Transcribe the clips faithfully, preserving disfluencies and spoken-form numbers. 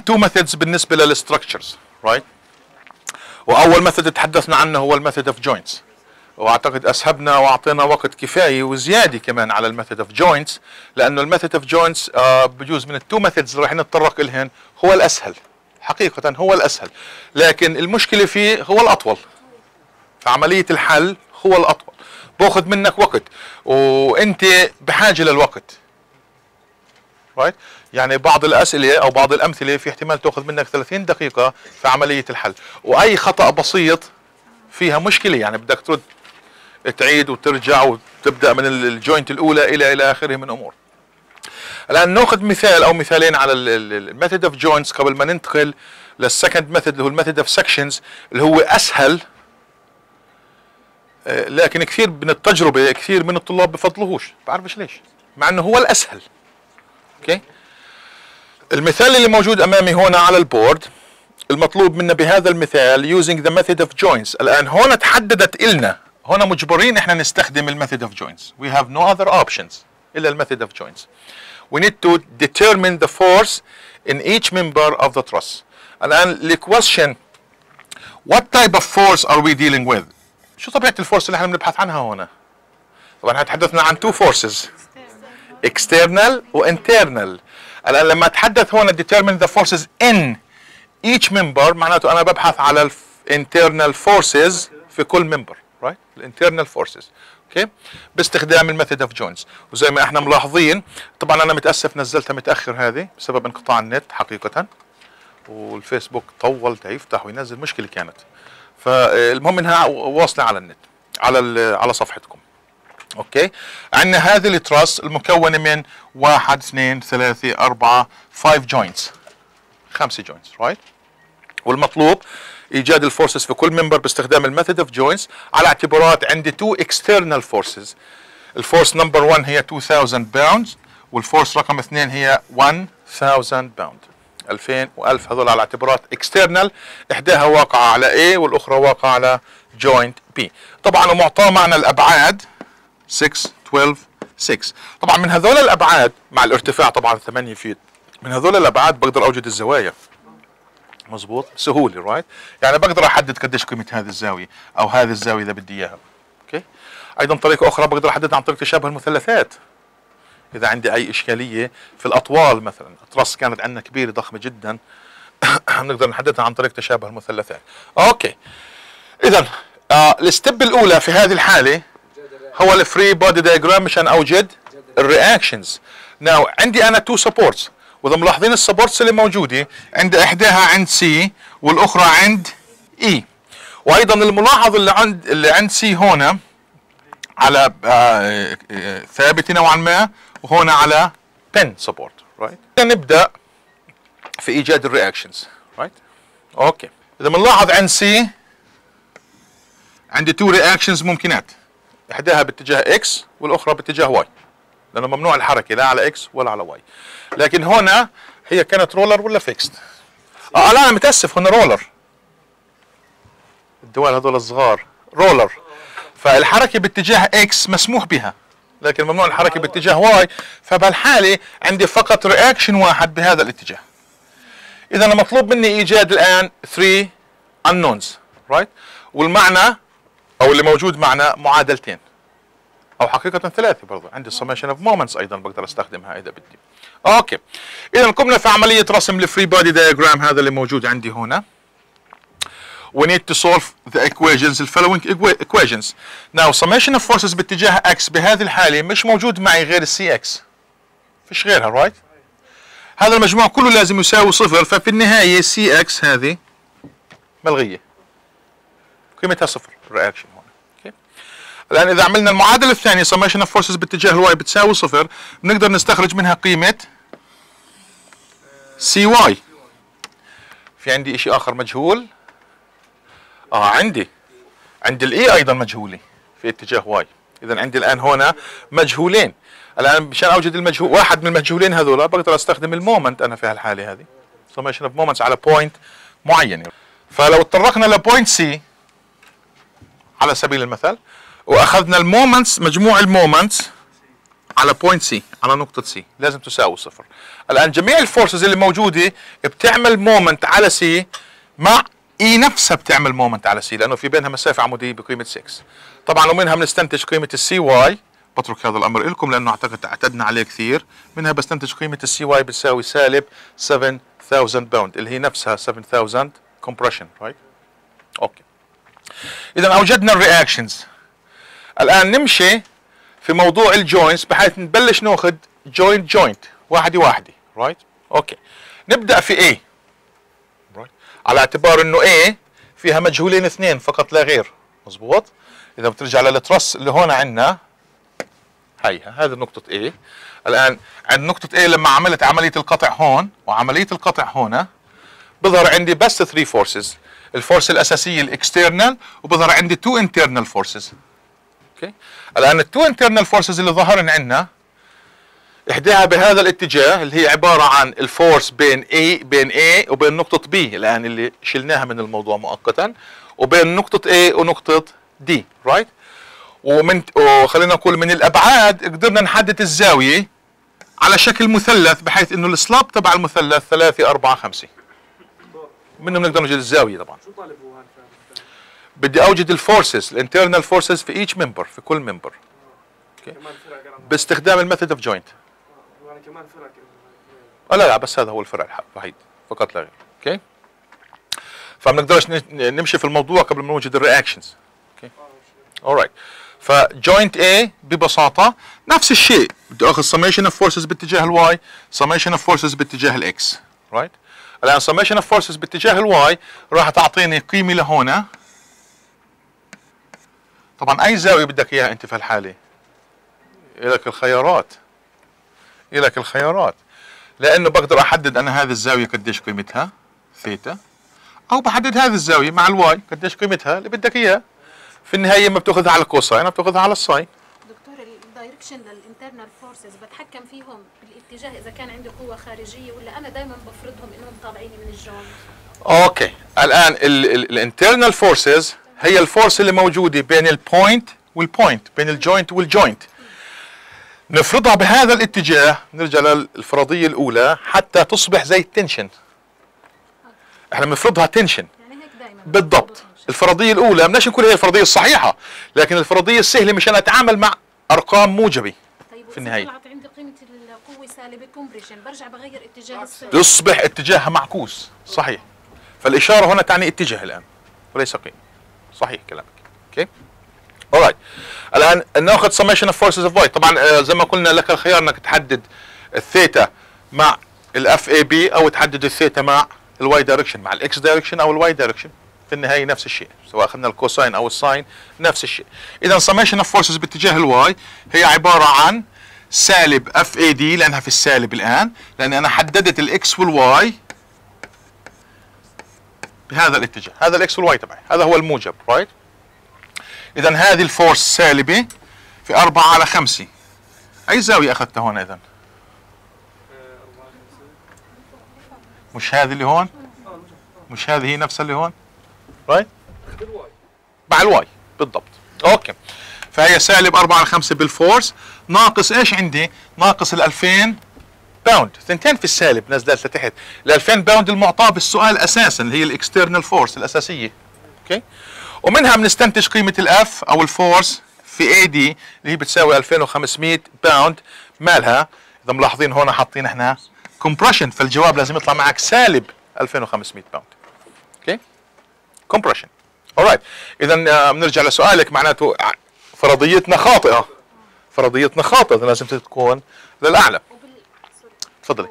طبعا تو ميثودز بالنسبه للستراكشرز رايت right? واول ميثود تحدثنا عنه هو الميثود اوف جوينتس، واعتقد اسهبنا واعطينا وقت كفايه وزياده كمان على الميثود اوف جوينتس، لانه الميثود اوف جوينتس بجوز من التو ميثودز اللي راح نتطرق الهن هو الاسهل، حقيقه هو الاسهل، لكن المشكله فيه هو الاطول، فعمليه الحل هو الاطول، باخذ منك وقت وانت بحاجه للوقت right? يعني بعض الاسئله او بعض الامثله في احتمال تاخذ منك ثلاثين دقيقه في عمليه الحل، واي خطا بسيط فيها مشكله، يعني بدك ترد تعيد وترجع وتبدا من الجوينت الاولى الى الى اخره من امور. الان ناخذ مثال او مثالين على الميثود اوف جوينتس قبل ما ننتقل للسكند ميثود اللي هو الميثود اوف سكشنز، اللي هو اسهل، لكن كثير من التجربه كثير من الطلاب بفضلوهوش، بعرفش ليش، مع انه هو الاسهل. اوكي، المثال اللي موجود امامي هنا على البورد المطلوب منا بهذا المثال using the method of joints. الآن هنا تحددت إلنا، هنا مجبرين إحنا نستخدم ال method of joints. We have no other options إلا ال method of joints. We need to determine the force in each member of the truss. الآن the question what type of force are we dealing with؟ شو طبيعة الفورس اللي إحنا بنبحث عنها هنا؟ طبعاً إحنا تحدثنا عن two forces external و internal. الآن لما أتحدث هنا determine the forces in each member معناته انا ببحث على internal forces في كل member right الانترنال forces اوكي okay. باستخدام الميثود اوف جوينتس. وزي ما احنا ملاحظين، طبعا انا متاسف نزلتها متاخر هذه بسبب انقطاع النت حقيقه، والفيسبوك طول يفتح وينزل، مشكله كانت، فالمهم انها واصله على النت على على صفحتكم اوكي okay. عندنا هذه التراس المكونه من واحد اثنين ثلاثه اربعه خمسة جوينتس، خمسة جوينتس رايت right? والمطلوب ايجاد الفورسز في كل ممبر باستخدام الميثود اوف جوينتس على اعتبارات عندي تو اكسترنال فورسز. الفورس نمبر واحد هي ألفين باوندز، والفورس رقم اثنين هي ألف باوند، ألفين و1000، هذول على اعتبارات اكسترنال، احداها واقعه على A والاخرى واقعه على جوينت B. طبعا ومعطاه معنا الابعاد ستة اثناشر ستة. طبعا من هذول الابعاد مع الارتفاع طبعا ثمانية فيت، من هذول الابعاد بقدر اوجد الزوايا مظبوط سهوله رايت right? يعني بقدر احدد قديش قيمه هذه الزاويه او هذه الزاويه اذا بدي اياها اوكي okay. ايضا طريقه اخرى بقدر احددها عن طريق تشابه المثلثات، اذا عندي اي اشكاليه في الاطوال مثلا، الترس كانت عندنا كبيره ضخمه جدا بنقدر نحددها عن طريق تشابه المثلثات اوكي okay. اذا آه الستيب الاولى في هذه الحاله هو الفري بودي دايجرام مشان اوجد الرياكشنز. ناو عندي انا تو سبورتس، واذا ملاحظين السبورتس اللي موجوده عند احداها عند سي والاخرى عند اي، وايضا الملاحظ اللي عند اللي عند سي هنا على آه ثابت نوعا ما، وهنا على بن سبورت رايت. نبدا في ايجاد الرياكشنز رايت اوكي. اذا بنلاحظ عند سي عندي تو رياكشنز ممكنات، احداها باتجاه اكس والاخرى باتجاه واي، لانه ممنوع الحركه لا على اكس ولا على واي. لكن هنا هي كانت رولر ولا فيكست؟ اه لا انا متاسف، هنا رولر، الدوال هذول الصغار رولر، فالحركه باتجاه اكس مسموح بها، لكن ممنوع الحركه باتجاه واي، فبهالحاله عندي فقط رياكشن واحد بهذا الاتجاه. اذا انا مطلوب مني ايجاد الان ثلاثة انونز رايت، والمعنى او اللي موجود معنا معادلتين او حقيقه ثلاثه، برضه عندي summation of moments ايضا بقدر استخدمها اذا بدي اوكي. اذا قمنا في عمليه رسم الفري بودي دايجرام هذا اللي موجود عندي هنا. We need to solve the equations the following equations. Now summation of forces باتجاه x بهذه الحاله مش موجود معي غير السي اكس، فيش غيرها رايت right? هذا المجموع كله لازم يساوي صفر، ففي النهايه سي اكس هذه ملغيه، قيمتها صفر الرياكشن هون اوكي. الان اذا عملنا المعادله الثانيه summation of forces باتجاه الواي بتساوي صفر، بنقدر نستخرج منها قيمه سي واي. في عندي شيء اخر مجهول؟ اه عندي عند الاي ايضا مجهوله في اتجاه واي، اذا عندي الان هنا مجهولين. الان مشان اوجد المجهول واحد من المجهولين هذول بقدر استخدم المومنت انا في هالحاله هذه summation of moments على بوينت معينه. فلو تطرقنا لبوينت سي على سبيل المثال واخذنا المومنتس، مجموع المومنتس على بوينت سي، على نقطة سي، لازم تساوي صفر. الآن جميع الفورسز اللي موجودة بتعمل مومنت على سي، مع اي نفسها بتعمل مومنت على سي، لأنه في بينها مسافة عمودية بقيمة ستة. طبعا ومنها بنستنتج قيمة السي واي، بترك هذا الأمر لكم لأنه أعتقد اعتدنا عليه كثير، منها بستنتج قيمة السي واي بتساوي سالب سبعة آلاف باوند، اللي هي نفسها سبعة آلاف compression، right؟ أوكي. إذا أوجدنا الرياكشنز. الآن نمشي في موضوع الجوينتس بحيث نبلش ناخذ جوينت جوينت واحدة واحدة، رايت؟ اوكي. نبدأ في A، رايت؟ على اعتبار انه A فيها مجهولين اثنين فقط لا غير، مضبوط؟ إذا بترجع للترس اللي هون عندنا، هيها هذه نقطة A. الآن عند نقطة A لما عملت عملية القطع هون وعملية القطع هون، بظهر عندي بس ثري فورسز، الفورس الأساسية الإكسترنال، وبظهر عندي تو إنترنال فورسز. اوكي. الان التو انترنال فورسز اللي ظهرن عندنا، احداها بهذا الاتجاه اللي هي عباره عن الفورس بين اي بين اي وبين نقطه بي الان اللي شلناها من الموضوع مؤقتا، وبين نقطه اي ونقطه دي، رايت؟ ومن وخلينا نقول من الابعاد قدرنا نحدد الزاويه على شكل مثلث، بحيث انه السلاب تبع المثلث ثلاثة أربعة خمسة، منه بنقدر نوجد الزاويه. طبعا شو طالب هو هذا؟ بدي اوجد الفورسز، الانترنال فورسز في ايتش ممبر، في كل ممبر، اوكي، باستخدام الميثود اوف جوينت. يعني كمان فرق؟ اه لا لا، بس هذا هو الفرع الوحيد فقط لا غير، اوكي. فما بنقدرش نمشي في الموضوع قبل ما نوجد الرياكشنز، اوكي. اورايت. فجوينت A ببساطه نفس الشيء، بدي اخذ سميشن اوف فورسز باتجاه الواي، سميشن اوف فورسز باتجاه الاكس، رايت؟ الان سميشن اوف فورسز باتجاه الواي راح تعطيني قيمه لهون. طبعا اي زاويه بدك اياها انت في الحاله؟ الك الخيارات، الك الخيارات، لانه بقدر احدد انا هذه الزاويه قديش قيمتها ثيتا، او بحدد هذه الزاويه مع الواي قديش قيمتها اللي بدك اياها. في النهايه ما بتاخذها على الكوساين، بتاخذها على الساين. دكتور، الدايركشن للانترنال فورسز بتحكم فيهم بالاتجاه اذا كان عندي قوه خارجيه، ولا انا دائما بفرضهم انهم طالعيني من الجوينت؟ اوكي. الان الانترنال فورسز هي الفورس اللي موجودة بين البوينت والبوينت، بين الجوينت والجوينت. نفرضها بهذا الاتجاه، نرجع للفرضية الأولى، حتى تصبح زي التنشن. احنا بنفرضها تنشن. يعني هيك دايما. بالضبط. الفرضية الأولى، بدناش نقول هي الفرضية الصحيحة، لكن الفرضية السهلة مشان أتعامل مع أرقام موجبة. طيب في النهاية. طلعت عندي قيمة القوة سالب الكومبريشن، برجع بغير اتجاه السالب. يصبح اتجاهها معكوس، صحيح. فالإشارة هنا تعني اتجاه الآن، وليس قيمة. صحيح كلامك، اوكي. اورايت. الان ناخذ سميشن اوف فورسز اوف واي. طبعا زي ما قلنا لك الخيار انك تحدد الثيتا مع الاف اي بي، او تحدد الثيتا مع الواي دايركشن، مع الاكس دايركشن او الواي دايركشن. في النهايه نفس الشيء، سواء اخذنا الكوساين او الساين نفس الشيء. اذا سميشن اوف فورسز باتجاه الواي هي عباره عن سالب اف اي دي، لانها في السالب الان، لان انا حددت الاكس والواي بهذا الاتجاه، هذا الاكس والواي تبعي، هذا هو الموجب، رايت؟ اذا هذه الفورس سالبه في أربعة على خمسة. اي زاويه اخذتها هون اذا؟ مش هذه اللي هون؟ مش هذه هي نفسها اللي هون؟ رايت؟ مع الواي بالضبط، اوكي. فهي سالب أربعة على خمسة بالفورس، ناقص ايش عندي؟ ناقص ال ألفين باوند، ثنتين في السالب نزلت لتحت، ال ألفين باوند المعطاه بالسؤال اساسا، اللي هي الاكسترنال فورس الاساسيه، اوكي؟ ومنها بنستنتج قيمه الاف او الفورس في اي دي اللي هي بتساوي ألفين وخمسمئة باوند، مالها؟ اذا ملاحظين هون حاطين احنا كومبريشن، فالجواب لازم يطلع معك سالب ألفين وخمسمئة باوند، اوكي؟ كومبريشن. اورايت. اذا بنرجع لسؤالك، معناته فرضيتنا خاطئه، فرضيتنا خاطئه، لازم تكون للاعلى. تفضلي.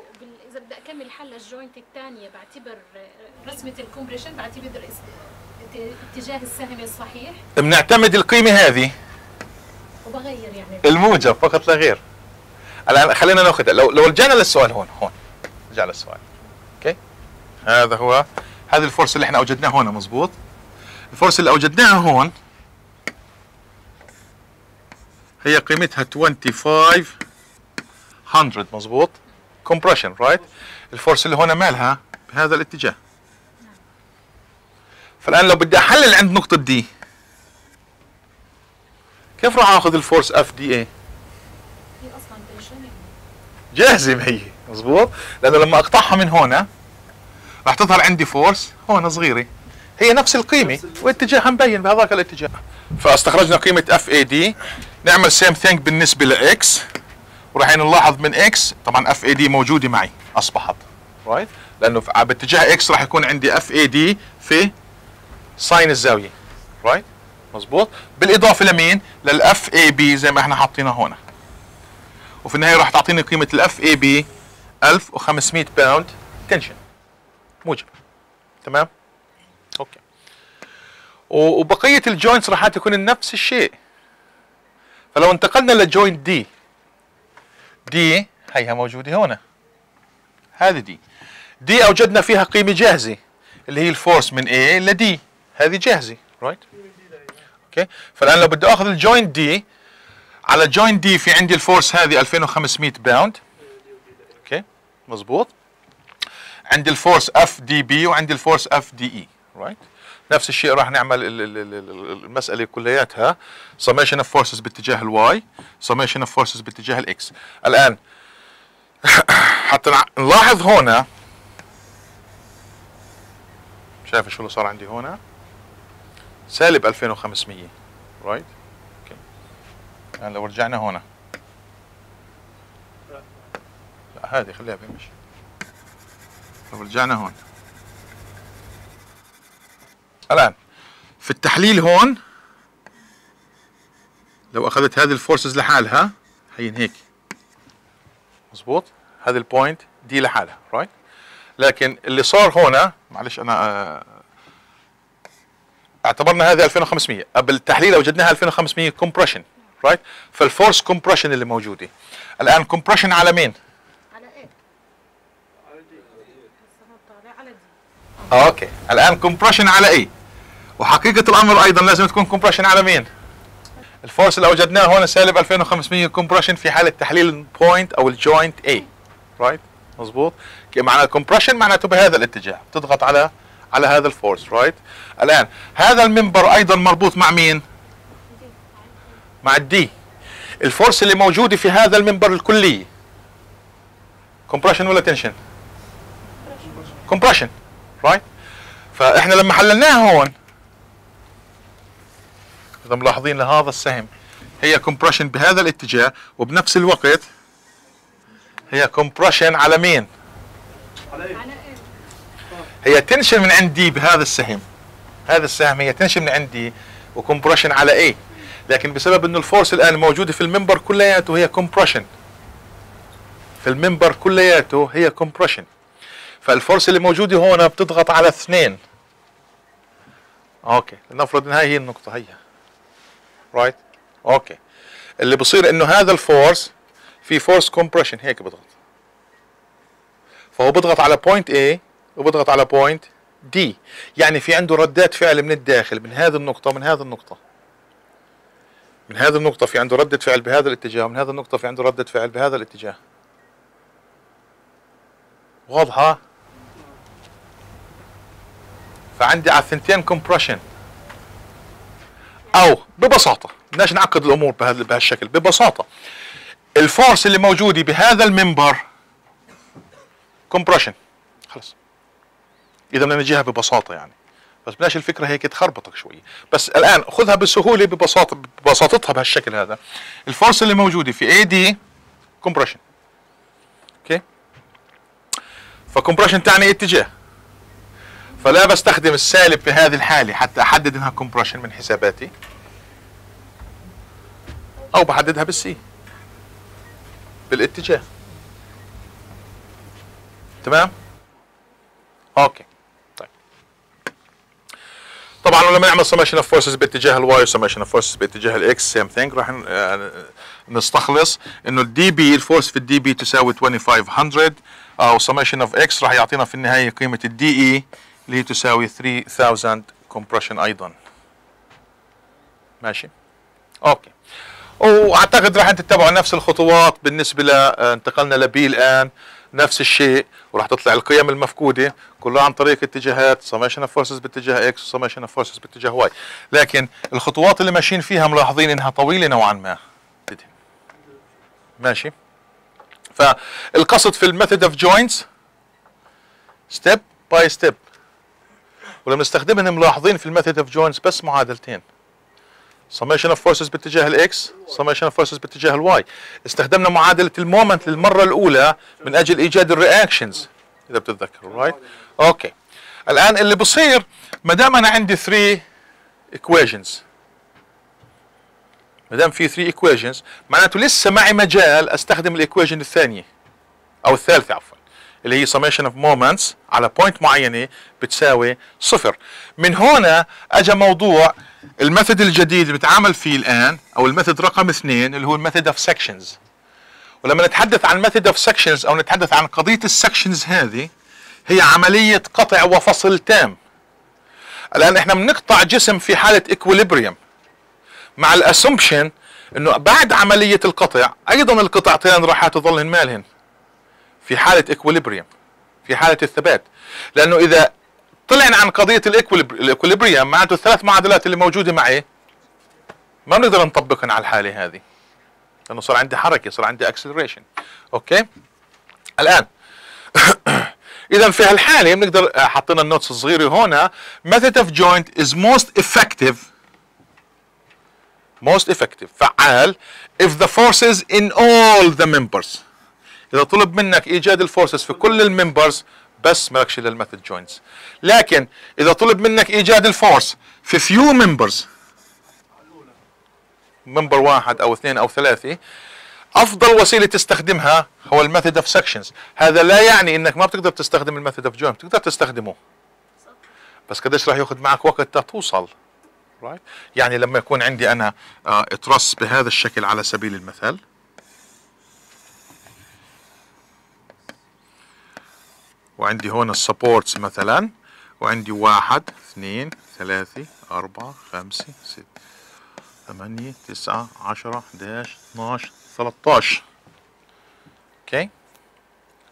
اذا بدي اكمل حل الجوينت الثانيه، بعتبر رسمه الكومبريشن، بعتبر اتجاه السهم الصحيح، بنعتمد القيمه هذه وبغير يعني الموجب فقط لا غير. الان خلينا ناخذ، لو لو رجعنا للسؤال هون، هون رجع للسؤال، اوكي. هذا هو، هذا الفورس اللي احنا اوجدناه هون، مضبوط. الفورس اللي اوجدناها هون هي قيمتها خمسة آلاف وخمسمئة، مضبوط، كومبريشن، رايت؟ الفورس اللي هنا مالها بهذا الاتجاه. فالان لو بدي احلل عند نقطه دي، كيف راح اخذ الفورس اف دي اي؟ هي اصلا جاهزه مهية، مظبوط؟ لانه لما اقطعها من هون راح تظهر عندي فورس هون صغيره، هي نفس القيمه واتجاهها مبين بهذاك الاتجاه. فاستخرجنا قيمه اف اي دي، نعمل سيم ثينك بالنسبه لاكس، وراح نلاحظ من اكس طبعا اف اي دي موجوده معي اصبحت رايت، لانه باتجاه اكس راح يكون عندي اف اي دي في ساين الزاويه رايت، مظبوط؟ بالاضافه لمين؟ للاف اي بي زي ما احنا حاطينها هون، وفي النهايه راح تعطيني قيمه الاف اي بي ألف وخمسمئة باوند تنشن موجب. تمام؟ اوكي. وبقيه الجوينتس راح تكون نفس الشيء. فلو انتقلنا للجوينت دي، دي هيها موجوده هون، هذه دي دي اوجدنا فيها قيمه جاهزه اللي هي الفورس من اي لدي، هذه جاهزه رايت اوكي. فالان لو بدي اخذ الجوينت دي، على الجوينت دي في عندي الفورس هذه ألفين وخمسمئة باوند اوكي مظبوط، عندي الفورس اف دي بي وعندي الفورس اف دي اي رايت. نفس الشيء راح نعمل المساله كلياتها summation of forces باتجاه الواي، summation of forces باتجاه الاكس. الان حتى نلاحظ هنا، شايف شو اللي صار عندي هنا؟ سالب ألفين وخمسمئة رايت اوكي. الان لو رجعنا هنا، لا هذه خليها بهمش، لو رجعنا هون الان في التحليل هون، لو اخذت هذه الفورسز لحالها هين هيك مظبوط، هذا البوينت دي لحالها رايت. لكن اللي صار هنا معلش انا اعتبرنا هذه ألفين وخمسمئة، قبل التحليل وجدناها ألفين وخمسمئة كومبريشن رايت، فالفورس كومبريشن اللي موجوده الان كومبريشن على مين؟ على ايه؟ على دي. على دي. اوكي الان كومبريشن على ايه؟ وحقيقه الامر ايضا لازم تكون كومبريشن على مين؟ الفورس اللي وجدناه هون سالب ألفين وخمسمئة كومبريشن في حاله تحليل البوينت او الجوينت اي رايت مظبوط. معنى الكومبريشن معناته بهذا الاتجاه، بتضغط على على هذا الفورس رايت. الان هذا المنبر ايضا مربوط مع مين؟ مع الدي. الفورس اللي موجوده في هذا المنبر الكلي كومبريشن ولا تنشن؟ كومبريشن رايت. فاحنا لما حللناها هون اذا ملاحظين لهذا السهم هي كومبريشن بهذا الاتجاه، وبنفس الوقت هي كومبريشن على مين؟ على ايه؟ هي تنشن من عندي بهذا السهم، هذا السهم هي تنشن من عندي وكمبريشن على ايه، لكن بسبب انه الفورس الان موجوده في المنبر كلياته هي كمبريشن، في المنبر كلياته هي كمبريشن، فالفورس اللي موجوده هون بتضغط على اثنين اوكي. لنفرض ان هاي هي النقطه هي رايت اوكي. اللي بصير انه هذا الفورس في فورس كمبريشن هيك بضغط، فهو بضغط على بوينت ايه وبضغط على بوينت دي، يعني في عنده ردات فعل من الداخل، من هذه النقطة ومن هذه النقطة، من هذه النقطة في عنده ردة فعل بهذا الاتجاه، ومن هذه النقطة في عنده ردة فعل بهذا الاتجاه. واضحة؟ فعندي على الثنتين كومبريشن. أو ببساطة بدناش نعقد الأمور بهذا بهالشكل، ببساطة الفورس اللي موجودة بهذا المنبر كومبريشن خلص. اذا بدنا نجيها ببساطه يعني، بس بلاش الفكره هيك تخربطك شويه، بس الان خذها بسهوله ببساطه ببساطتها بهالشكل هذا. الفورس اللي موجوده في اي دي كومبريشن اوكي، فكومبريشن تعني اتجاه، فلا بستخدم السالب في هذه الحاله حتى احدد انها كومبريشن من حساباتي، او بحددها بالسي بالاتجاه. تمام اوكي. طبعا لما نعمل summation of forces باتجاه الواي وsummation of forces باتجاه الاكس same thing، راح نستخلص انه الدي بي، الفورس في الدي بي تساوي خمسة آلاف وخمسمئة، او summation of x راح يعطينا في النهايه قيمه الدي اي اللي هي تساوي ثلاثة آلاف compression ايضا. ماشي اوكي. واعتقد راح تتبعوا نفس الخطوات بالنسبه ل انتقلنا لبي الان، نفس الشيء، وراح تطلع القيم المفقوده كلها عن طريق اتجاهات summation of forces باتجاه اكس وsummation of forces باتجاه واي، لكن الخطوات اللي ماشيين فيها ملاحظين انها طويله نوعا ما. ماشي فالقصد في الميثود اوف جوينتس ستيب باي ستيب، ولما نستخدمها ملاحظين في الميثود اوف جوينتس بس معادلتين، summation of forces باتجاه الاكس، summation of forces باتجاه الواي. استخدمنا معادله المومنت للمره الاولى من اجل ايجاد الرياكشنز اذا بتتذكروا، رايت؟ اوكي. الان اللي بصير ما دام انا عندي ثري ايكويشنز، ما دام في ثري ايكويشنز معناته لسه معي مجال استخدم الايكويشن الثانيه او الثالثه عفوا اللي هي summation of moments على بوينت معينه بتساوي صفر. من هنا اجى موضوع الميثود الجديد اللي بتعامل فيه الان او الميثود رقم اثنين اللي هو الميثود اوف سكشنز. ولما نتحدث عن ميثود اوف سكشنز او نتحدث عن قضيه السكشنز، هذه هي عمليه قطع وفصل تام. الان احنا بنقطع جسم في حاله اكويليبريم مع الاسومبشن انه بعد عمليه القطع ايضا القطعتين راح تظلن مالهن في حاله اكويليبريم، في حاله الثبات، لانه اذا طلعنا عن قضيه الاكوليبريم معناته الثلاث معادلات اللي موجوده معي ما بنقدر نطبقهم على الحاله هذه لانه صار عندي حركه، صار عندي اكسلريشن. اوكي الان اذا في هالحاله بنقدر، حطينا النوتس الصغيره هنا، method of joint is most effective most effective فعال if the forces in all the members. اذا طلب منك ايجاد الفورسز في كل الممبرز بس مالكش الا الميثود جوينتس، لكن اذا طلب منك ايجاد الفورس في فيو ممبرز، ممبر واحد او اثنين او ثلاثه، افضل وسيله تستخدمها هو الميثود اوف سكشنز. هذا لا يعني انك ما بتقدر تستخدم الميثود اوف جوينتس، بتقدر تستخدمه بس قديش راح ياخذ معك وقت توصل، رايت؟ يعني لما يكون عندي انا ترس بهذا الشكل على سبيل المثال، وعندي هون السبورتس مثلا، وعندي واحد اثنين ثلاثة أربعة خمسة ستة ثمانية تسعة عشرة إحداعش اثناعش ثلاثطعش. اوكي،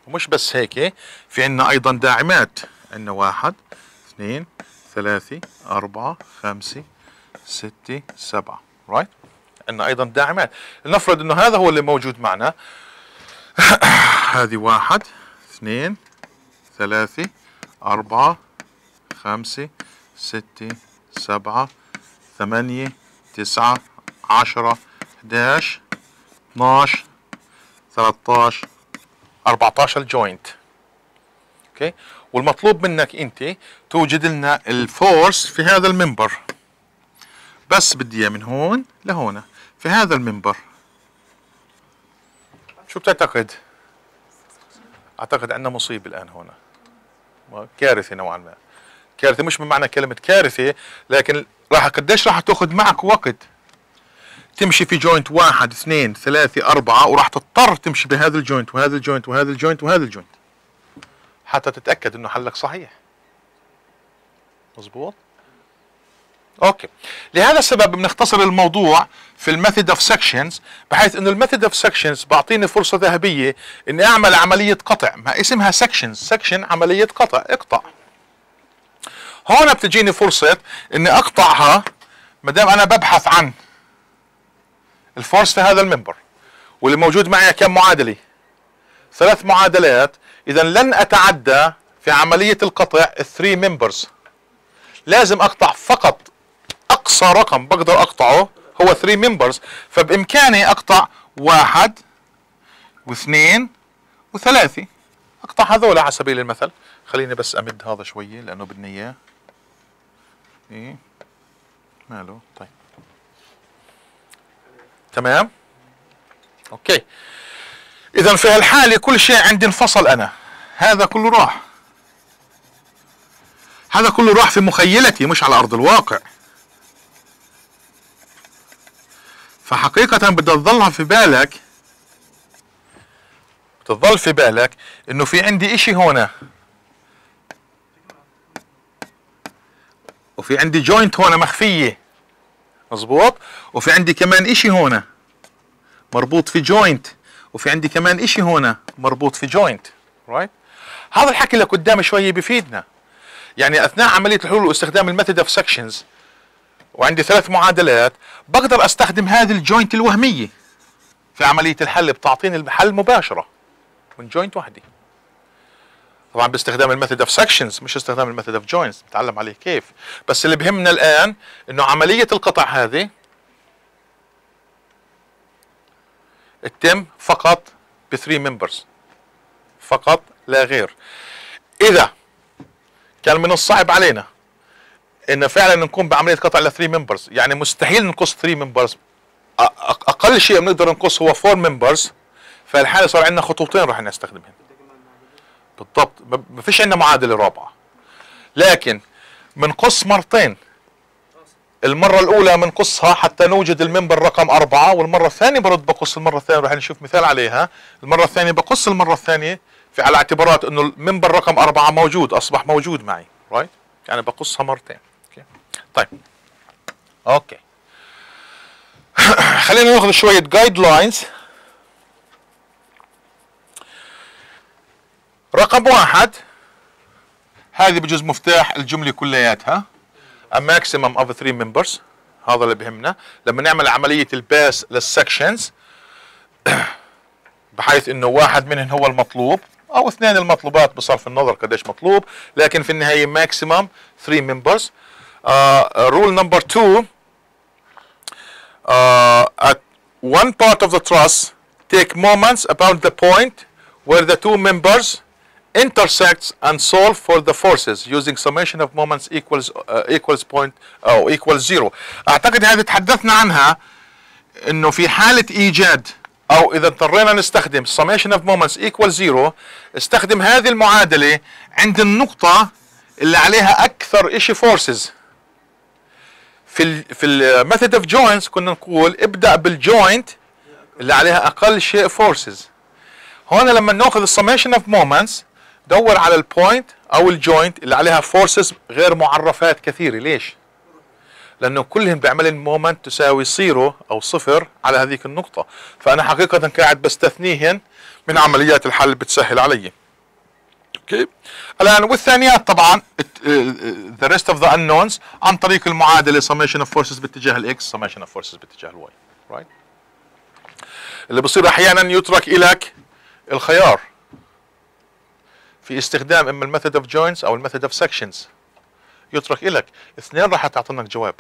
ومش بس هيك، في عنا أيضا داعمات، عنا واحد اثنين ثلاثة أربعة خمسة ستة سبعة، رايت؟ عنا أيضا داعمات. لنفرض إنه هذا هو اللي موجود معنا هذه واحد اثنين ثلاثة أربعة خمسة ستة سبعة ثمانية تسعة عشرة إحداعش اثناعش ثلاثطعش أربعطعش الجوينت. اوكي، والمطلوب منك أنت توجد لنا الفورس في هذا المنبر، بس بدي إياه من هون لهون في هذا المنبر. شو بتعتقد؟ أعتقد عندنا مصيبة الآن هنا، كارثه نوعا ما. كارثه مش بمعنى كلمه كارثه، لكن راح قديش راح تاخذ معك وقت تمشي في جوينت واحد اثنين ثلاثه اربعه، وراح تضطر تمشي بهذا الجوينت وهذا الجوينت وهذا الجوينت وهذا الجوينت حتى تتاكد انه حلك صحيح. مظبوط؟ اوكي، لهذا السبب بنختصر الموضوع في الميثود اوف سكشنز، بحيث انه الميثود اوف سكشنز بعطيني فرصه ذهبيه اني اعمل عمليه قطع، ما اسمها سكشنز، سكشن عمليه قطع، اقطع. هون بتجيني فرصه اني اقطعها ما دام انا ببحث عن الفورس في هذا المنبر، واللي موجود معي كم معادله؟ ثلاث معادلات، اذا لن اتعدى في عمليه القطع الثري ممبرز، لازم اقطع فقط اقصى رقم بقدر اقطعه هو ثري ممبرز، فبامكاني اقطع واحد واثنين وثلاثة، اقطع هذول على سبيل المثل. خليني بس امد هذا شوية لانه بدنا اياه. ايه ماله؟ طيب تمام. اوكي، اذا في هالحالة كل شيء عندي انفصل، انا هذا كله راح، هذا كله راح في مخيلتي مش على ارض الواقع. فحقيقة بدها تظلها في بالك، بتظل في بالك انه في عندي اشي هنا وفي عندي جوينت هنا مخفية، مظبوط، وفي عندي كمان اشي هنا مربوط في جوينت، وفي عندي كمان اشي هنا مربوط في جوينت، رايت؟ هذا الحكي اللي قدام شوية بفيدنا، يعني اثناء عملية الحلول واستخدام الميثود اوف سكشنز وعندي ثلاث معادلات بقدر استخدم هذه الجوينت الوهميه في عمليه الحل، بتعطيني الحل مباشره. من جوينت وحدي. طبعا باستخدام الميثود اوف سكشنز مش استخدام الميثود اوف جوينتس، بتعلم عليه كيف. بس اللي بهمنا الان انه عمليه القطع هذه تتم فقط بثري ممبرز فقط لا غير. اذا كان من الصعب علينا ان فعلا نقوم بعمليه قطع لثري ممبرز، يعني مستحيل نقص ثري ممبرز، اقل شيء بنقدر نقص هو فور ممبرز، فالحاله صار عندنا خطوطين راح نستخدمهم بالضبط، ما فيش عندنا معادله رابعه. لكن بنقص مرتين، المره الاولى بنقصها حتى نوجد الممبر رقم أربعة، والمره الثانيه برد بقص المره الثانيه، راح نشوف مثال عليها. المره الثانيه بقص المره الثانيه في على اعتبارات انه الممبر رقم أربعة موجود، اصبح موجود معي، رايت؟ يعني بقصها مرتين. اوكي طيب اوكي خلينا ناخذ شويه جايد لاينز. رقم واحد، هذه بجوز مفتاح الجمله كلياتها. A maximum of three members، هذا اللي بهمنا لما نعمل عمليه الباس للسكشنز، بحيث انه واحد منهم هو المطلوب او اثنين المطلوبات بصرف النظر قديش مطلوب، لكن في النهايه maximum three members. رول نمبر two، at one part of the truss take moments about the point where the two members intersects and solve for the forces using summation of moments equals uh, equals point أو equals zero. أعتقد هذه تحدثنا عنها، إنه في حالة إيجاد أو إذا اضطرينا نستخدم summation of moments equals zero، استخدم هذه المعادلة عند النقطة اللي عليها أكثر إشي forces. في ال في ال method of joints كنا نقول ابدأ بالجوينت اللي عليها أقل شيء forces. هون لما نأخذ summation of moments دور على البوينت او الجوينت اللي عليها فورسز غير معرفات كثيره. ليش؟ لانه كلهم بيعملن مومنت تساوي صيرو او صفر على هذيك النقطه، فانا حقيقه قاعد بستثنيهن من عمليات الحل اللي بتسهل علي. اوكي الان، والثانيات طبعا ذا ريست اوف ذا انونز عن طريق المعادله summation of forces باتجاه الاكس، summation of forces باتجاه الواي، رايت؟ اللي بصير احيانا يترك الك الخيار في استخدام اما الميثود اوف جوينتس او الميثود اوف سكشنز، يترك لك اثنين راح تعطينك جواب،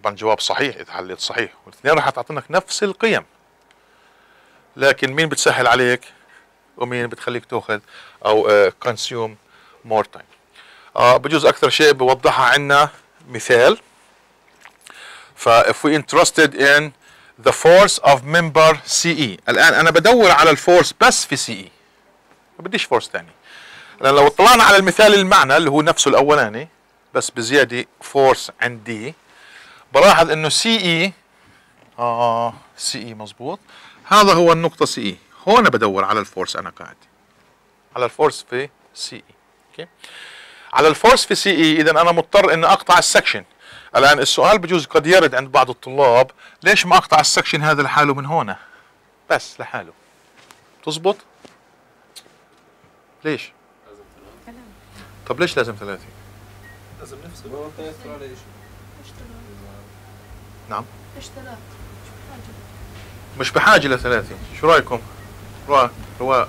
طبعا جواب صحيح اذا حليت صحيح، والاثنين راح تعطينك نفس القيم، لكن مين بتسهل عليك ومين بتخليك تاخذ او كونسيوم مور تايم. بجوز اكثر شيء بوضحها عندنا مثال. ف if we interested in the force of member سي إي، الان انا بدور على الفورس بس في سي إي، ما بديش فورس ثاني، لان لو طلعنا على المثال المعنى اللي هو نفسه الاولاني بس بزياده فورس عند دي، بلاحظ انه سي اي اه سي اي مظبوط، هذا هو النقطه سي اي، هون بدور على الفورس، انا قاعد على الفورس في سي اي، اوكي؟ على الفورس في سي اي، اذا انا مضطر اني اقطع السكشن. الان السؤال بجوز قد يرد عند بعض الطلاب، ليش ما اقطع السكشن هذا لحاله من هون؟ بس لحاله. تزبط؟ ليش؟ لازم ثلاثة. طب ليش لازم ثلاثة؟ لازم نفس الوقت يأثر على شيء. نعم؟ مش ثلاثة، مش بحاجة لثلاثة، شو رأيكم؟ رواء رواء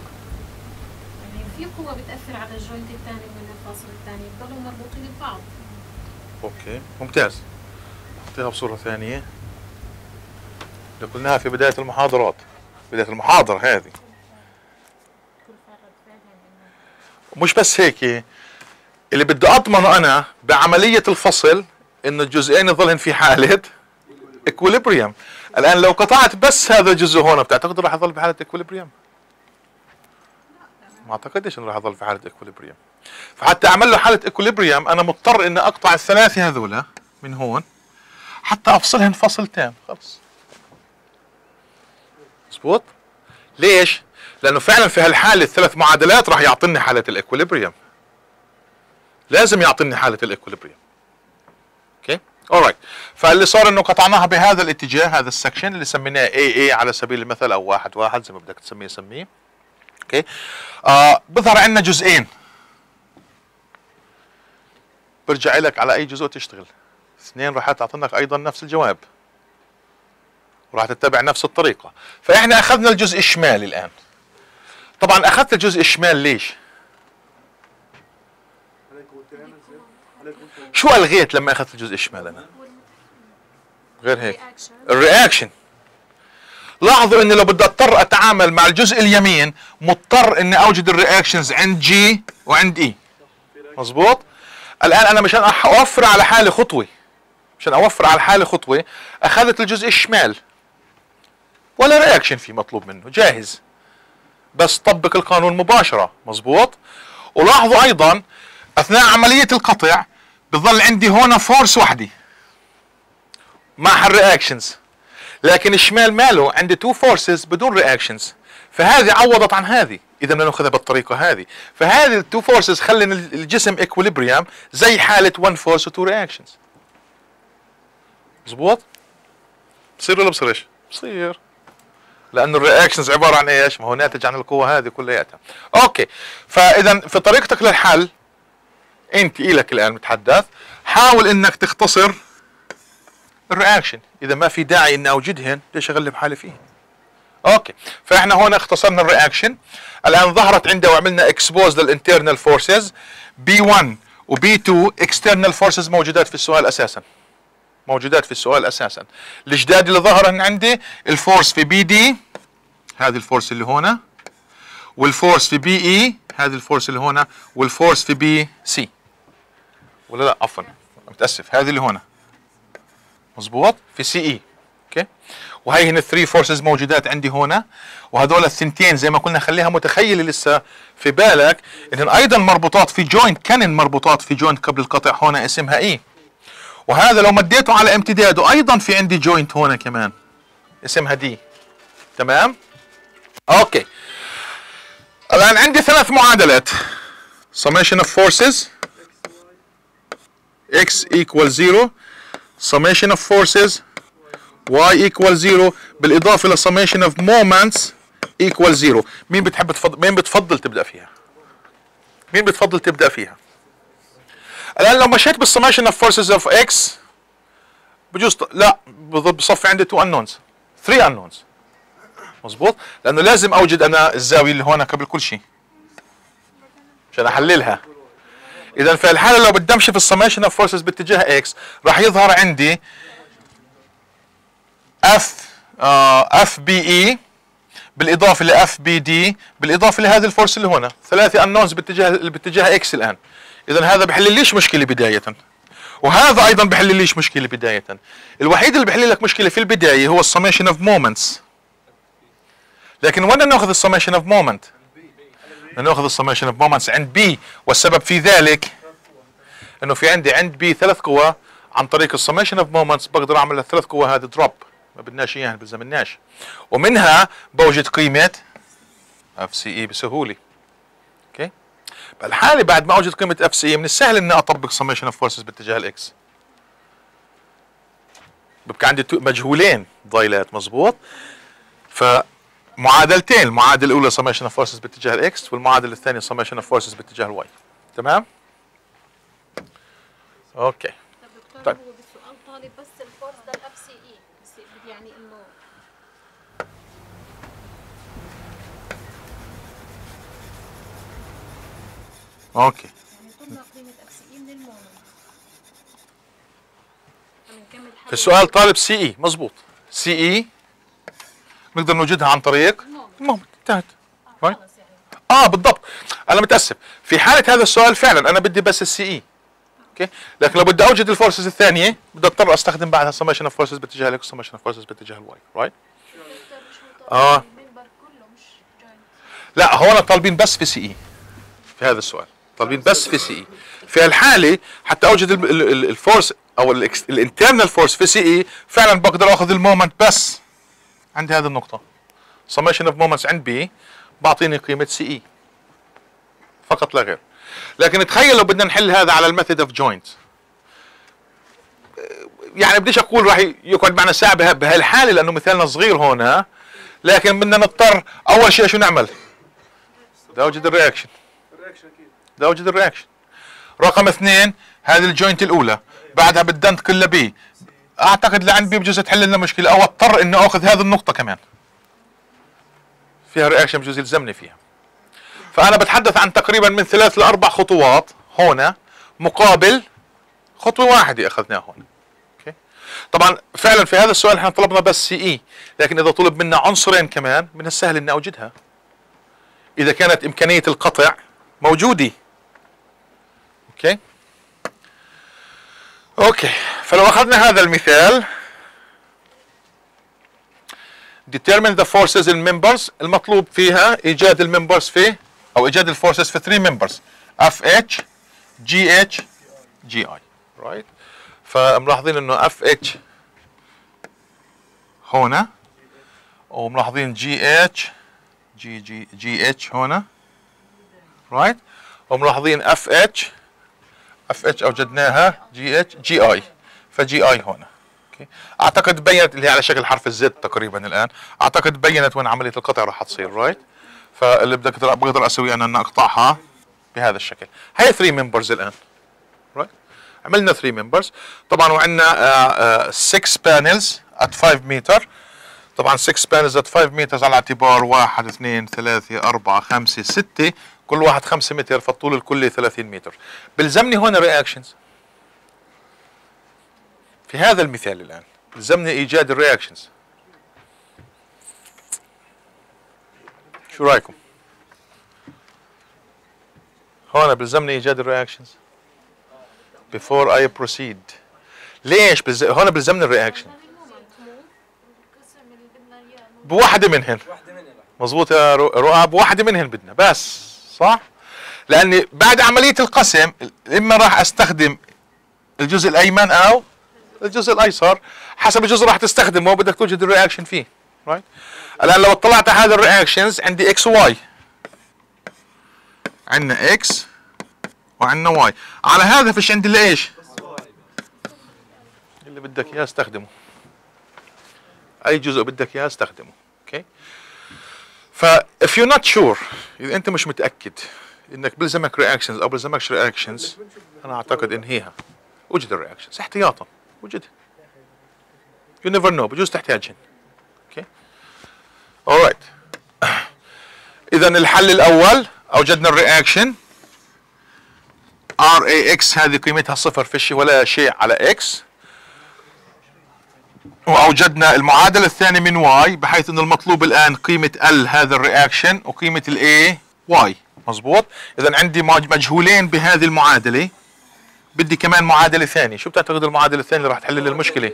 يعني في قوة بتأثر على الجوينت الثاني والفاصل الثاني، بضلوا مربوطين ببعض. اوكي، ممتاز. نعطيها بصورة ثانية. اللي قلناها في بداية المحاضرات، بداية المحاضرة هذه. مش بس هيك، اللي بدي اضمنه انا بعمليه الفصل انه الجزئين يظلن في حاله اكويليبريم. الان لو قطعت بس هذا الجزء هون، بتعتقد راح يظل بحاله اكويليبريم؟ ما اعتقدش انه راح يظل في حاله اكويليبريم. فحتى اعمل له حاله اكويليبريم انا مضطر اني اقطع الثلاثه هذول من هون حتى افصلهن فصل تام، خلص. مظبوط؟ ليش؟ لانه فعلا في هالحاله الثلاث معادلات راح يعطيني حاله الاكوليبريم، لازم يعطيني حاله الاكوليبريم. اوكي اورايت، فاللي صار انه قطعناها بهذا الاتجاه، هذا السكشن اللي سميناه اي اي على سبيل المثل، او واحد واحد زي ما بدك تسميه سميه. اوكي آه بظهر عندنا جزئين، برجع لك على اي جزء تشتغل، اثنين راح تعطينك ايضا نفس الجواب وراح تتبع نفس الطريقه. فاحنا اخذنا الجزء الشمالي الان، طبعا اخذت الجزء الشمال ليش؟ شو الغيت لما اخذت الجزء الشمال انا؟ غير هيك الرياكشن. لاحظوا اني لو بدي اضطر اتعامل مع الجزء اليمين مضطر اني اوجد الرياكشنز عند جي وعند اي. مظبوط؟ الان انا مشان اوفر على حالي خطوه مشان اوفر على حالي خطوه اخذت الجزء الشمال ولا رياكشن فيه مطلوب منه، جاهز. بس طبق القانون مباشره، مظبوط؟ ولاحظوا ايضا اثناء عمليه القطع بظل عندي هون فورس وحده مع الرياكشنز، لكن الشمال ماله عندي تو فورسز بدون رياكشنز، فهذه عوضت عن هذه، اذا بدنا ناخذها بالطريقه هذه، فهذه التو فورسز خلي الجسم اكويليبريم زي حاله واحد فورس وتو رياكشنز. مظبوط؟ بصير ولا بصيرش؟ بصير. لانه الرياكشنز عباره عن ايش؟ ما هو ناتج عن القوه هذه كلياتها. اوكي، فاذا في طريقتك للحل انت الك الان متحدث، حاول انك تختصر الرياكشن، اذا ما في داعي اني اوجدهن ليش اغلب حالي فيه. اوكي، فاحنا هون اختصرنا الرياكشن، الان ظهرت عندها وعملنا اكسبوز للانترنال فورسز، بي واحد وبي اثنين اكسترنال فورسز موجودات في السؤال اساسا. موجودات في السؤال اساسا، الجداد اللي ظهرن عندي الفورس في بي دي، هذه الفورس اللي هون، والفورس في بي اي، هذه الفورس اللي هون، والفورس في بي سي. ولا لا عفوا متاسف، هذه اللي هون. مظبوط؟ في سي اي. اوكي؟ وهي هن الثري فورسز موجودات عندي هون، وهذول الثنتين زي ما قلنا خليها متخيله لسه في بالك انهن ايضا مربوطات في جوينت، كانن مربوطات في جوينت قبل القطع، هون اسمها اي. وهذا لو مديته على امتداده ايضا في عندي جوينت هون كمان اسمها دي. تمام؟ اوكي. الان عندي ثلاث معادلات. summation of forces x equals zero، summation of forces y equals zero، بالاضافه الى summation of moments equals zero. مين بتحب تفضل مين بتفضل تبدا فيها؟ مين بتفضل تبدا فيها؟ الان لو مشيت بالسماشن اوف فورسز اوف اكس بجوز لا بصفي عندي تو انونز، ثري انونز. مظبوط؟ لانه لازم اوجد انا الزاويه اللي هون قبل كل شيء عشان احللها. اذا في الحاله لو بدي امشي في السماشن اوف فورسز باتجاه اكس راح يظهر عندي اف اف بي اي بالاضافه لاف بي دي بالاضافه لهذه الفورس اللي هون، ثلاثه انونز باتجاه باتجاه اكس الان. إذا هذا بحل ليش مشكلة بداية، وهذا أيضا بحل ليش مشكلة بداية. الوحيد اللي بحل لك مشكلة في البداية هو السماشن أوف مومنتس، لكن وين نأخذ السماشن أوف مومنت؟ نأخذ السماشن أوف مومنتس عند بي، والسبب في ذلك إنه في عندي عند بي ثلاث قوى، عن طريق السماشن أوف مومنتس بقدر أعمل الثلاث قوى هذه دروب، ما بدناش إياها ما بلزمناش، ومنها بوجد قيمة اف سي اي بسهولة. أوكي؟ بالحالة بعد ما اوجد قيمة اف سي من السهل اني اطبق سميشن اوف فورسز باتجاه الاكس. ببقى عندي مجهولين ضايلات، مظبوط؟ فمعادلتين، المعادلة الأولى سميشن اوف فورسز باتجاه الاكس، والمعادلة الثانية سميشن اوف فورسز باتجاه الواي. تمام؟ اوكي. طب دكتور، هو بالسؤال طالب بس الفورس ده الاف سي اي، بس يعني انه اوكي يعني قيمة اف سي اي من المومنت في السؤال طالب سي اي. مظبوط، سي اي نقدر نوجدها عن طريق المومنت. انتهت. اه خلص يعني. اه بالضبط، انا متاسف في حالة هذا السؤال فعلا انا بدي بس السي اي. اوكي، لكن لو بدي اوجد الفورسز الثانية بدي اضطر استخدم بعدها سميشن اوف فورسز باتجاه الاكس وسميشن اوف فورسز باتجاه الواي، رايت؟ اه لا هون طالبين بس في سي اي في هذا السؤال، طالبين بس في سي اي. في الحالة حتى اوجد الفورس او الانترنال فورس في سي اي فعلا بقدر اخذ المومنت بس عند هذه النقطة. summation of moments عند بي بعطيني قيمة سي اي فقط لا غير. لكن تخيل لو بدنا نحل هذا على الميثود اوف جوينت، يعني بديش اقول راح يقعد معنا ساعة بهالحالة لانه مثالنا صغير هون، لكن بدنا نضطر اول شيء شو نعمل؟ بدي اوجد الرياكشن. الرياكشن اكيد بدي اوجد الرياكشن. رقم اثنين هذه الجوينت الاولى، بعدها بدي انتقل كله بي، اعتقد لعند بي بجوز تحل لنا مشكله، او اضطر اني اخذ هذه النقطه كمان فيها رياكشن بجوز يلزمني فيها. فأنا بتحدث عن تقريبا من ثلاث لأربع خطوات هنا مقابل خطوة واحدة أخذناها هنا. أوكي؟ طبعا فعلا في هذا السؤال احنا طلبنا بس سي إي، لكن إذا طلب منا عنصرين كمان من السهل إني أوجدها. إذا كانت إمكانية القطع موجودة. أوكي؟ أوكي، فلو أخذنا هذا المثال determine the forces in members، المطلوب فيها إيجاد الممبرز في أو إيجاد الفورسز في three members اف اتش جي اتش جي اي، right؟ فملاحظين إنه اف اتش هنا وملاحظين جي اتش جي جي جي اتش هنا، right؟ وملاحظين اف اتش اف اتش أوجدناها جي اتش جي اي، فجي اي هنا. اوكي، اعتقد بينت اللي هي على شكل حرف الزد تقريبا الان، اعتقد بينت وين عمليه القطع راح تصير، رايت؟ فاللي بدك بقدر اسويه انا ان اقطعها بهذا الشكل. هي ثلاثة ممبرز الان، رايت؟ عملنا ثلاثة ممبرز طبعا، وعندنا ستة بانلز ات خمسة متر. طبعا ستة بانلز ات خمسة متر على اعتبار واحد اثنين ثلاثة أربعة خمسة ستة، كل واحد خمسة متر، فالطول الكلي ثلاثين متر. بلزمني هون رياكشنز في هذا المثال الآن، بلزمني إيجاد الرياكشنز. شو رأيكم؟ هون بلزمني إيجاد الرياكشنز before I proceed. ليش بلز... هون بلزمني الرياكشن بواحدة منهن، مظبوط يا رؤى؟ بواحدة منهن بدنا بس، صح؟ لأني بعد عملية القسم إما راح أستخدم الجزء الأيمن أو الجزء الأيسر، حسب الجزء راح تستخدمه وبدك توجد الرياكشن فيه، رايت؟ الآن لو اطلعت على هذا الرياكشنز عندي إكس وواي، عندنا إكس وعندنا واي، على هذا فيش عندي إلا إيش؟ اللي بدك إياه استخدمه، أي جزء بدك إياه استخدمه، أوكي؟ فا if you're not sure، إذا أنت مش متأكد إنك بلزمك رياكشنز أو بلزمكش رياكشنز، أنا أعتقد إنهيها، وجد الرياكشنز احتياطا، وجدها. You never know، بجوز تحتاجهن. أوكي؟ alright. إذا الحل الأول أوجدنا الرياكشن آر إيه إكس، هذه قيمتها صفر، فيش ولا شيء على إكس. وأوجدنا المعادلة الثانية من واي، بحيث أن المطلوب الآن قيمة ال هذا الرياكشن وقيمة ال A واي، مظبوط؟ إذا عندي مجهولين بهذه المعادلة، بدي كمان معادلة ثانية. شو بتعتقد المعادلة الثانية اللي راح تحل لي المشكلة؟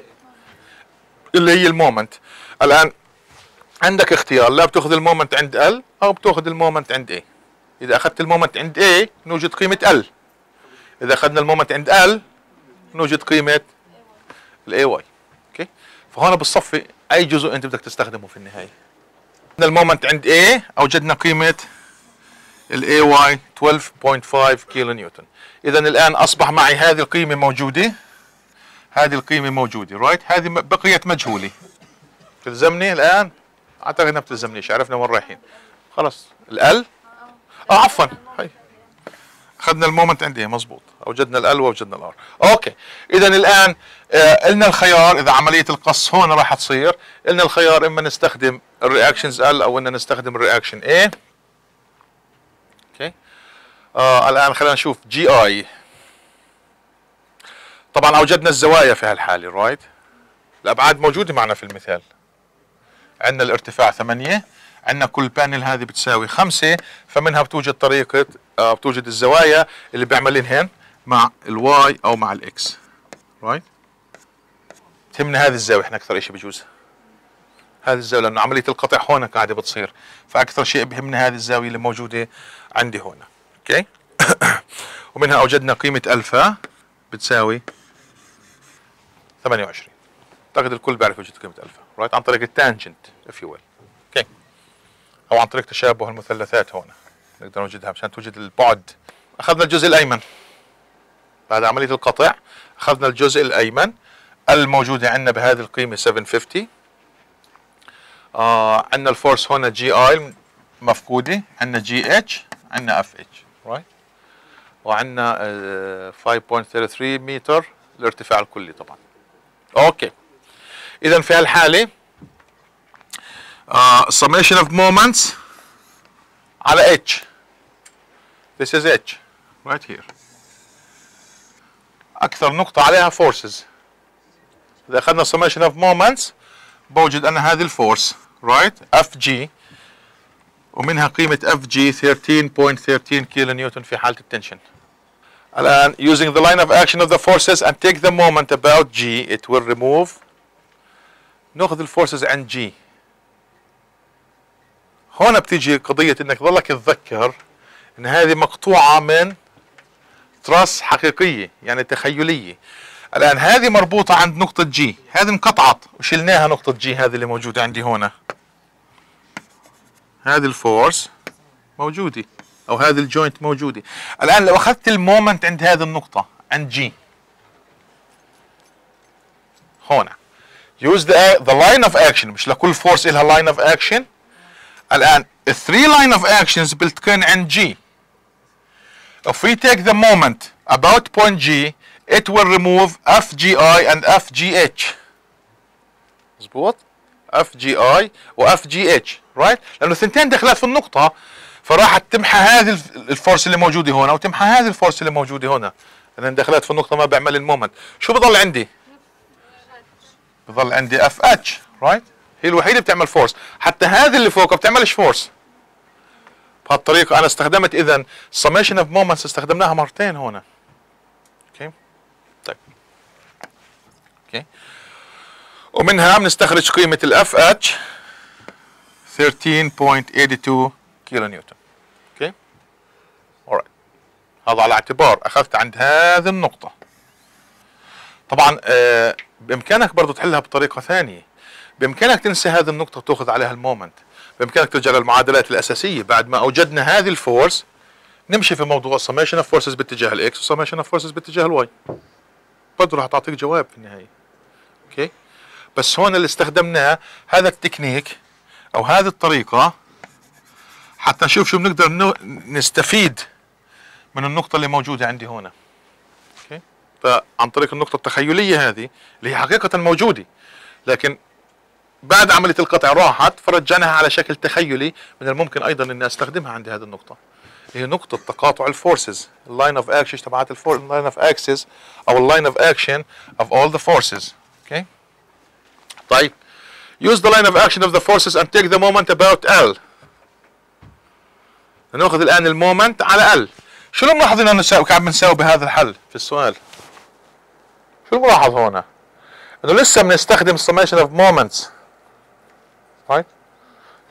اللي هي المومنت. الآن عندك اختيار، لا بتاخذ المومنت عند ال أو بتاخذ المومنت عند A. إذا أخذت المومنت عند A نوجد قيمة ال، إذا أخذنا المومنت عند ال نوجد قيمة ال A Y. فهنا بالصفي اي جزء انت بدك تستخدمه في النهايه. عندنا المومنت عند A، اوجدنا قيمه ال إيه واي اثنا عشر فاصلة خمسة كيلو نيوتن. اذا الان اصبح معي هذه القيمه موجوده، هذه القيمه موجوده، رايت؟ هذه بقيت مجهوله. بتلزمني الان؟ اعتقد انها بتلزمنيش، عرفنا وين رايحين. خلص ال اه عفوا هي اخذنا المومنت عند A، مضبوط، اوجدنا ال واوجدنا الار. اوكي، اذا الان قلنا آه الخيار، اذا عمليه القص هون راح تصير، قلنا الخيار اما نستخدم الرياكشنز ال او ان نستخدم الرياكشن A. اوكي، آه الان خلينا نشوف جي اي. طبعا اوجدنا الزوايا في هالحاله، رايت؟ الابعاد موجوده معنا في المثال، عندنا الارتفاع ثمانية، عندنا كل بانل هذه بتساوي خمسة، فمنها بتوجد طريقه آه بتوجد الزوايا اللي بيعملينهن مع الواي او مع الاكس، رايت؟ تهمنا هذه الزاويه احنا اكثر شيء بجوز، هذه الزاويه لانه عمليه القطع هون قاعده بتصير، فاكثر شيء بهمنا هذه الزاويه اللي موجوده عندي هون، اوكي؟ ومنها اوجدنا قيمه الفا بتساوي ثمانية وعشرين. اعتقد الكل بيعرف وجد قيمه الفا، رايت؟ عن طريق التانجنت اف يو ويل، اوكي؟ او عن طريق تشابه المثلثات هون نقدر نوجدها مشان توجد البعد. اخذنا الجزء الايمن بعد عملية القطع، أخذنا الجزء الأيمن الموجودة عندنا بهذه القيمة سبعمية وخمسين. آه عندنا الفورس هنا جي اي مفقودة، عندنا جي اتش، عندنا اف اتش، رايت؟ وعندنا آه خمسة فاصلة ثلاثة وثلاثين متر الارتفاع الكلي طبعا. اوكي، إذا في هالحالة آه summation of moments على اتش This is H right here. أكثر نقطة عليها forces. إذا أخذنا summation of moments بوجد أن هذه الفورس right F G ومنها قيمة F G thirteen point one three كيلو نيوتن في حالة التنشن. الآن using the line of action of the forces and take the moment about G it will remove. نأخذ الفورسز عن G. هون بتيجي قضية انك تظلك تتذكر ان هذه مقطوعة من تراس حقيقية يعني تخيلية. الآن هذه مربوطة عند نقطة جي، هذه انقطعت وشلناها نقطة جي هذه اللي موجودة عندي هنا. هذه الفورس موجودة أو هذه الجوينت موجودة. الآن لو أخذت المومنت عند هذه النقطة عند جي هنا use the, the line of action، مش لكل فورس إلها لاين أوف أكشن. الآن الثري لاين أوف أكشنز بتكون عند جي. If we take the moment about point G it will remove F G I and F G H. مظبوط؟ F G I و F G H right؟ لأنه الثنتين دخلت في النقطة فراحت تمحى هذه الفورس اللي موجودة هنا وتمحى هذه الفورس اللي موجودة هنا. إذا دخلت في النقطة ما بعمل المومنت. شو بضل عندي؟ بضل عندي F H right؟ هي الوحيدة بتعمل فورس، حتى هذه اللي فوقها بتعملش فورس. بهالطريقة أنا استخدمت إذن summation of moments استخدمناها مرتين هنا. أوكي؟ طيب. أوكي؟ ومنها بنستخرج قيمة ال F H thirteen point eight two كيلو نيوتن. أوكي؟ alright. هذا على اعتبار أخذت عند هذه النقطة. طبعًا آه بإمكانك برضه تحلها بطريقة ثانية. بإمكانك تنسى هذه النقطة وتأخذ عليها المومنت. بإمكانك ترجع للمعادلات الأساسية. بعد ما أوجدنا هذه الفورس نمشي في موضوع summation of forces باتجاه الإكس و summation of forces باتجاه الواي. برضه راح تعطيك جواب في النهاية. أوكي؟ بس هون اللي استخدمناه هذا التكنيك أو هذه الطريقة حتى نشوف شو بنقدر نستفيد من النقطة اللي موجودة عندي هنا. أوكي؟ فعن طريق النقطة التخيلية هذه اللي هي حقيقة موجودة. لكن بعد عملية القطع راحت فرجعناها على شكل تخيلي. من الممكن أيضا أن أستخدمها عند هذه النقطة هي نقطة تقاطع الفورسز اللاين أوف أكشن تبعات الفورس اللاين أوف أكسس أو اللاين أوف أكشن أوف أول ذا فورسز. أوكي طيب use the line of action of the forces and take the moment about L. نأخذ الآن المومنت على L. شو اللي ملاحظين أنه قاعد بنساوي بهذا الحل في السؤال؟ شو الملاحظ هنا؟ أنه لسه بنستخدم summation of moments right.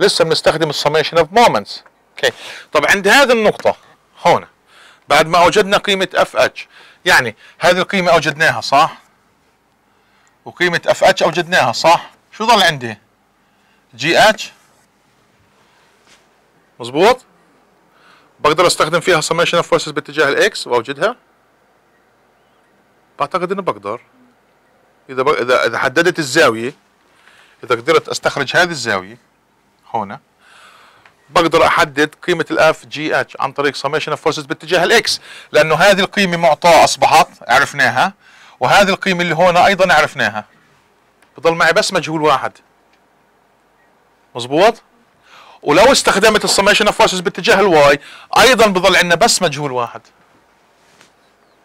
لسه بنستخدم summation of moments. اوكي طب عند هذه النقطة هنا بعد ما أوجدنا قيمة F H يعني هذه القيمة أوجدناها صح؟ وقيمة F H أوجدناها صح؟ شو ضل عندي؟ G H مظبوط؟ بقدر أستخدم فيها summation of forces باتجاه الإكس وأوجدها؟ بعتقد إنه بقدر إذا بق... إذا إذا حددت الزاوية. إذا قدرت أستخرج هذه الزاوية هنا بقدر أحدد قيمة ال F G H عن طريق summation of forces باتجاه ال X لأنه هذه القيمة معطاة أصبحت عرفناها وهذه القيمة اللي هنا أيضا عرفناها. بضل معي بس مجهول واحد مظبوط. ولو استخدمت الsummation of forces باتجاه ال Y أيضا بضل عندنا بس مجهول واحد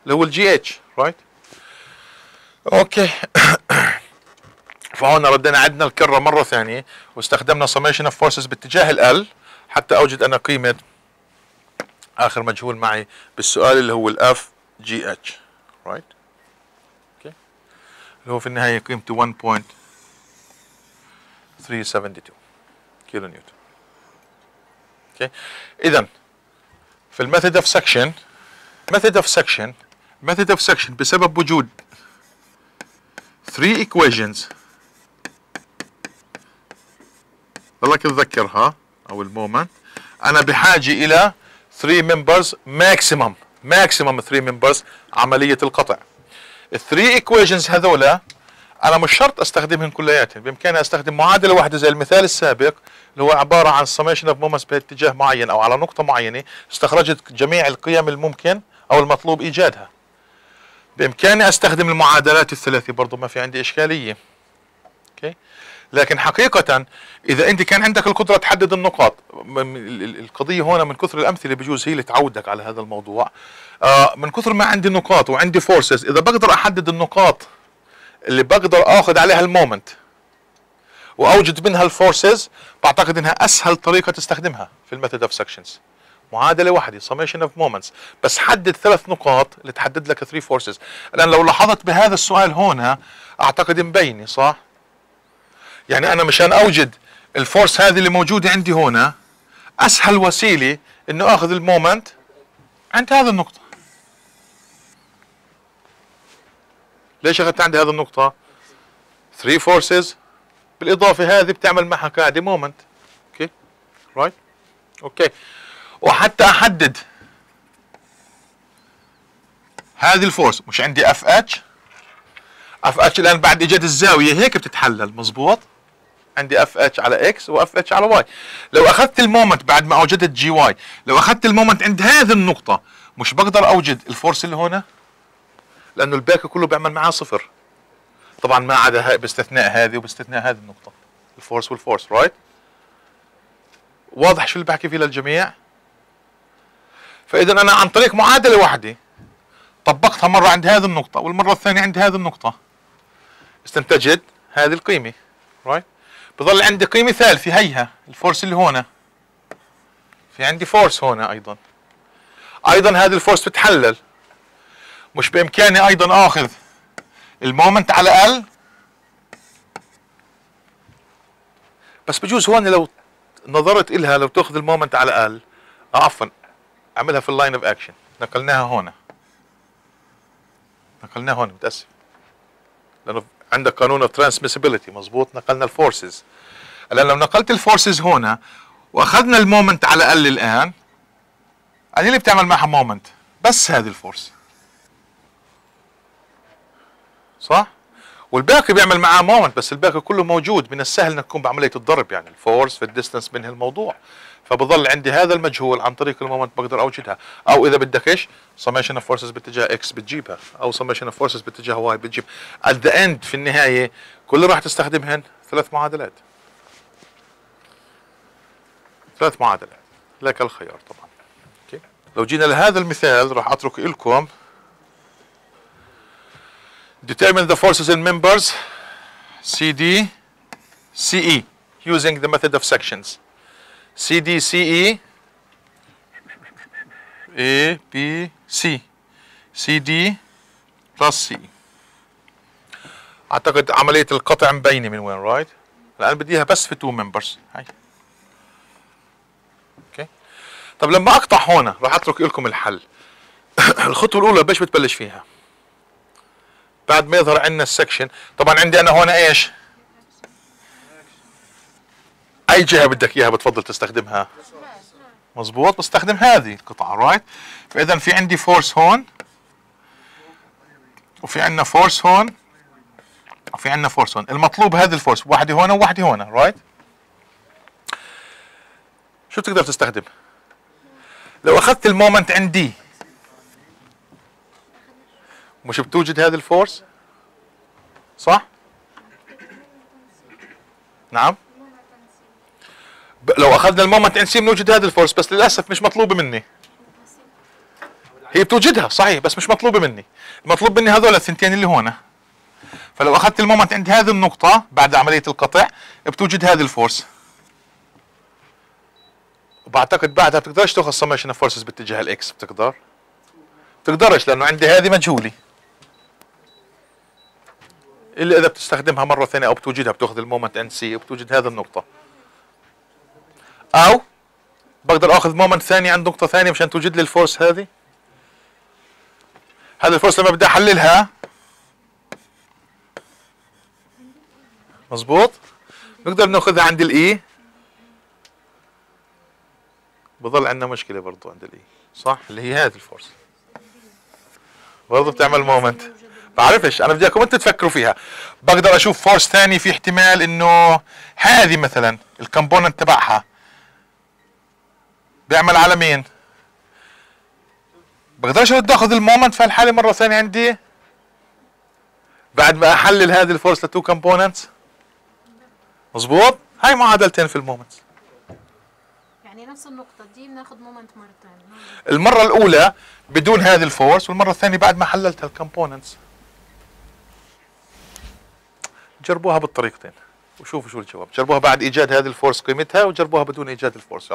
اللي هو ال G H right. أوكي فهون ردنا عدنا الكرة مرة ثانية واستخدمنا summation of forces باتجاه ال L حتى أوجد أنا قيمة آخر مجهول معي بالسؤال اللي هو ال F G H right. okay. اللي هو في النهاية قيمته one point three seven two كيلو نيوتن. okay. إذن في الميثود اوف سكشن ميثود اوف سكشن ميثود اوف سكشن بسبب وجود three equations ضلك تذكرها او المومنت. انا بحاجه الى three members maximum maximum three members عمليه القطع. الثري equations هذولا انا مش شرط استخدمهم كلياتهم. بامكاني استخدم معادله واحده زي المثال السابق اللي هو عباره عن summation of moments باتجاه معين او على نقطه معينه استخرجت جميع القيم الممكن او المطلوب ايجادها. بامكاني استخدم المعادلات الثلاثه برضه ما في عندي اشكاليه. اوكي لكن حقيقة إذا أنت كان عندك القدرة تحدد النقاط، القضية هنا من كثر الأمثلة بجوز هي اللي تعودك على هذا الموضوع. من كثر ما عندي نقاط وعندي فورسز، إذا بقدر أحدد النقاط اللي بقدر آخذ عليها المومنت وأوجد منها الفورسز، بعتقد إنها أسهل طريقة تستخدمها في الميثود أوف سكشنز. معادلة واحدة summation of moments، بس حدد ثلاث نقاط اللي تحدد لك three forces. الآن لو لاحظت بهذا السؤال هنا أعتقد مبيني صح؟ يعني أنا مشان أوجد الفورس هذه اللي موجودة عندي هنا، أسهل وسيلة إنه آخذ المومنت عند هذه النقطة. ليش أخذت عندي هذه النقطة؟ three forces بالإضافة هذه بتعمل معها قاعدة مومنت. أوكي؟ رايت؟ أوكي. وحتى احدد هذه الفورس مش عندي اف اتش، اف اتش الان بعد ايجاد الزاويه هيك بتتحلل، مظبوط؟ عندي اف اتش على اكس واف اتش على واي. لو اخذت المومنت بعد ما اوجدت جي واي، لو اخذت المومنت عند هذه النقطه مش بقدر اوجد الفورس اللي هنا، لانه الباقي كله بيعمل معاه صفر، طبعا ما عدا باستثناء هذه وباستثناء هذه النقطه، الفورس والفورس. رايت؟ واضح شو اللي بحكي فيه للجميع؟ فإذا أنا عن طريق معادلة واحدة طبقتها مرة عند هذه النقطة والمرة الثانية عند هذه النقطة استنتجت هذه القيمة. رايت؟ بظل عندي قيمة ثالثة هيها الفورس اللي هنا، في عندي فورس هنا أيضا، أيضا هذه الفورس بتحلل، مش بإمكاني أيضا آخذ المومنت على L، بس بجوز هون لو نظرت إلها، لو تأخذ المومنت على L، عفوا عملها في اللاين اوف اكشن، نقلناها هنا، نقلناها هون، متاسف، لانه عندك قانون اوف ترانسميسيبيليتي، مظبوط، نقلنا الفورسز. الان لو نقلت الفورسز هنا واخذنا المومنت على ال الان، انا اللي بتعمل معها مومنت بس هذه الفورس، صح؟ والباقي بيعمل معاه مومنت، بس الباقي كله موجود، من السهل انك تكون بعمليه الضرب، يعني الفورس في الديستنس من هالموضوع، فبظل عندي هذا المجهول عن طريق المومنت بقدر اوجدها، او اذا بدك ايش؟ summation of forces باتجاه اكس بتجيبها، او summation of forces باتجاه واي بتجيب. at the end في النهايه كل اللي راح تستخدمهن ثلاث معادلات. ثلاث معادلات، لك الخيار طبعا. اوكي؟ لو جينا لهذا المثال راح اترك لكم. Determine the forces in members سي دي سي إي using the method of sections. سي دي سي إي A B C سي دي plus سي إي. أعتقد عملية القطع مبينة من وين. رايت؟ الآن بديها بس في two members. هاي. أوكي. طب لما أقطع هنا راح أترك لكم الحل. الخطوة الأولى بايش بتبلش فيها؟ بعد ما يظهر عندنا السكشن، طبعا عندي انا هون ايش؟ اي جهه بدك اياها بتفضل تستخدمها؟ مظبوط، بستخدم هذه القطعه. رايت؟ فاذا في عندي فورس هون، وفي عندنا فورس هون، وفي عندنا فورس هون، المطلوب هذه الفورس، واحده هون وواحده هون. رايت؟ شو بتقدر تستخدم؟ لو اخذت المومنت عندي مش بتوجد هذه الفورس؟ صح؟ نعم؟ لو اخذنا المومنت ان سي بنوجد هذه الفورس، بس للاسف مش مطلوبه مني. هي بتوجدها صحيح، بس مش مطلوبه مني، المطلوب مني هذول الثنتين اللي هون. فلو اخذت المومنت عند هذه النقطه بعد عمليه القطع بتوجد هذه الفورس. وبعتقد بعدها بتقدرش تاخذ summation of forces باتجاه الاكس، بتقدر؟ بتقدرش، لانه عندي هذه مجهوله. الا اذا بتستخدمها مره ثانيه او بتوجدها، بتاخذ المومنت ان سي وبتوجد هذه النقطه، او بقدر اخذ مومنت ثاني عند نقطه ثانيه مشان توجد لي الفورس هذه. هذه الفورس لما بدي احللها، مظبوط، نقدر ناخذها عند الاي، بضل عندنا مشكله برضه عند الاي، صح؟ اللي هي هذه الفورس برضه بتعمل مومنت. بعرفش، انا بدي اياكم انتم تفكروا فيها. بقدر اشوف فورس ثاني، في احتمال انه هذه مثلا الكمبوننت تبعها بيعمل على مين؟ بقدرش بدي اخذ المومنت في هالحاله مره ثانيه عندي بعد ما احلل هذه الفورس لتو كمبوننتس، مظبوط؟ هاي معادلتين في المومنتس. يعني نفس النقطة دي بناخد مومنت مرتين. المرة الأولى بدون هذه الفورس، والمرة الثانية بعد ما حللت الكومبوننتس. جربوها بالطريقتين وشوفوا شو الجواب، جربوها بعد إيجاد هذه الفورس قيمتها، وجربوها بدون إيجاد الفورس.